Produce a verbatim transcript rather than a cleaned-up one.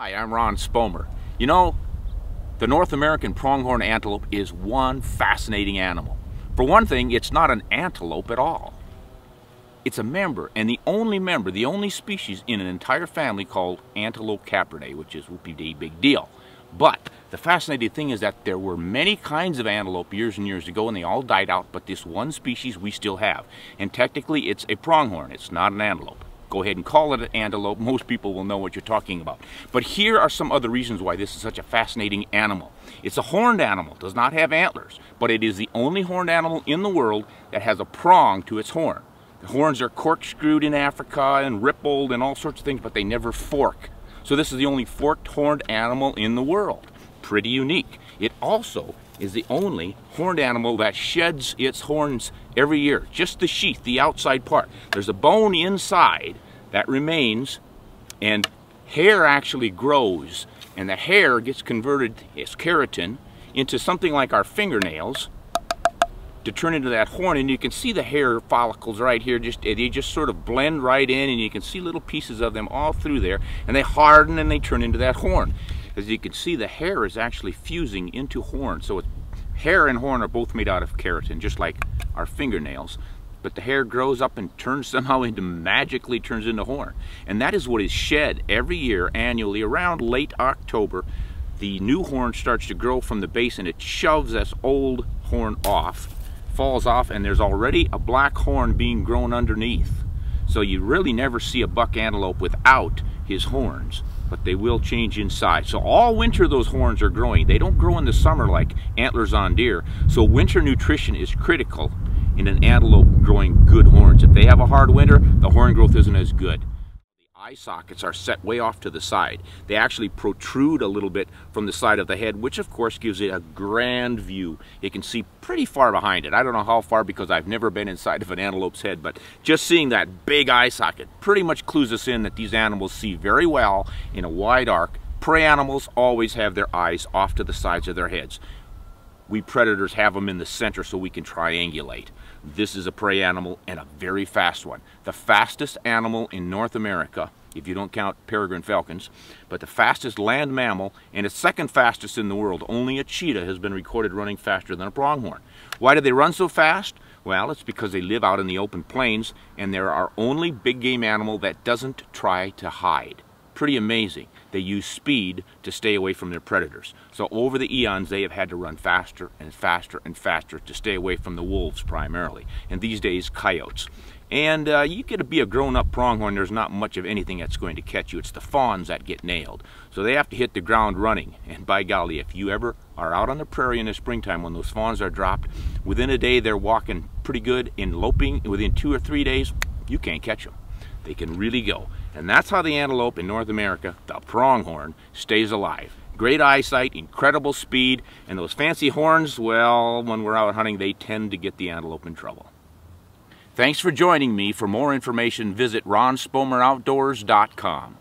Hi, I'm Ron Spomer. You know, the North American pronghorn antelope is one fascinating animal. For one thing, it's not an antelope at all. It's a member, and the only member, the only species in an entire family called Antilocapridae, which is whoop-de-dee big deal. But the fascinating thing is that there were many kinds of antelope years and years ago, and they all died out, but this one species we still have. And technically, it's a pronghorn. It's not an antelope. Go ahead and call it an antelope. Most people will know what you're talking about. But here are some other reasons why this is such a fascinating animal. It's a horned animal, does not have antlers, but it is the only horned animal in the world that has a prong to its horn. The horns are corkscrewed in Africa and rippled and all sorts of things, but they never fork. So this is the only forked horned animal in the world. Pretty unique. It also is the only horned animal that sheds its horns every year. Just the sheath, the outside part. There's a bone inside that remains, and hair actually grows, and the hair gets converted, as keratin, into something like our fingernails to turn into that horn. And you can see the hair follicles right here, just they just sort of blend right in, and you can see little pieces of them all through there, and they harden and they turn into that horn. As you can see, the hair is actually fusing into horn. So it's, hair and horn are both made out of keratin, just like our fingernails. But the hair grows up and turns somehow into, magically turns into horn. And that is what is shed every year, annually, around late October. The new horn starts to grow from the base, and it shoves this old horn off, falls off, and there's already a black horn being grown underneath. So you really never see a buck antelope without his horns, but they will change inside. So all winter those horns are growing. They don't grow in the summer like antlers on deer. So winter nutrition is critical in an antelope growing good horns. If they have a hard winter, the horn growth isn't as good. The eye sockets are set way off to the side. They actually protrude a little bit from the side of the head, which of course gives it a grand view. You can see pretty far behind it. I don't know how far because I've never been inside of an antelope's head, but just seeing that big eye socket pretty much clues us in that these animals see very well in a wide arc. Prey animals always have their eyes off to the sides of their heads. We predators have them in the center so we can triangulate. This is a prey animal, and a very fast one. The fastest animal in North America, if you don't count peregrine falcons, but the fastest land mammal, and it's second fastest in the world. Only a cheetah has been recorded running faster than a pronghorn. Why do they run so fast? Well, it's because they live out in the open plains, and they're our only big game animal that doesn't try to hide. Pretty amazing. They use speed to stay away from their predators. So over the eons, they have had to run faster and faster and faster to stay away from the wolves primarily, and these days coyotes. And uh, you get to be a grown-up pronghorn, there's not much of anything that's going to catch you. It's the fawns that get nailed. So they have to hit the ground running, and by golly, if you ever are out on the prairie in the springtime when those fawns are dropped, within a day they're walking pretty good and loping. Within two or three days, you can't catch them. They can really go. And that's how the antelope in North America, the pronghorn, stays alive. Great eyesight, incredible speed, and those fancy horns, well, when we're out hunting, they tend to get the antelope in trouble. Thanks for joining me. For more information, visit ron spomer outdoors dot com.